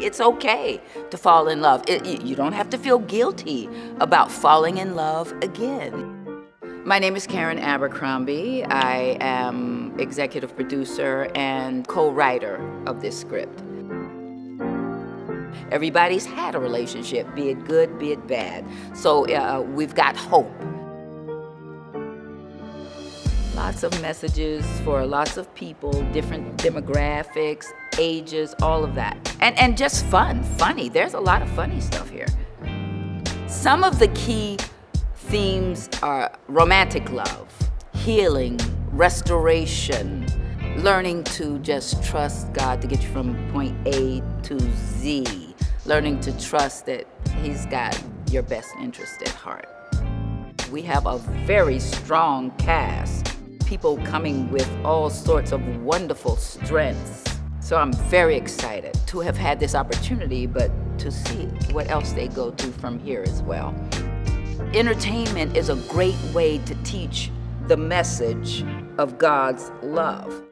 It's okay to fall in love. You don't have to feel guilty about falling in love again. My name is Karen Abercrombie. I am executive producer and co-writer of this script. Everybody's had a relationship, be it good, be it bad. So we've got hope. Lots of messages for lots of people, different demographics, ages, all of that. And just fun, funny. There's a lot of funny stuff here. Some of the key themes are romantic love, healing, restoration, learning to just trust God to get you from point A to Z, learning to trust that He's got your best interest at heart. We have a very strong cast, people coming with all sorts of wonderful strengths. So I'm very excited to have had this opportunity, but to see what else they go through from here as well. Entertainment is a great way to teach the message of God's love.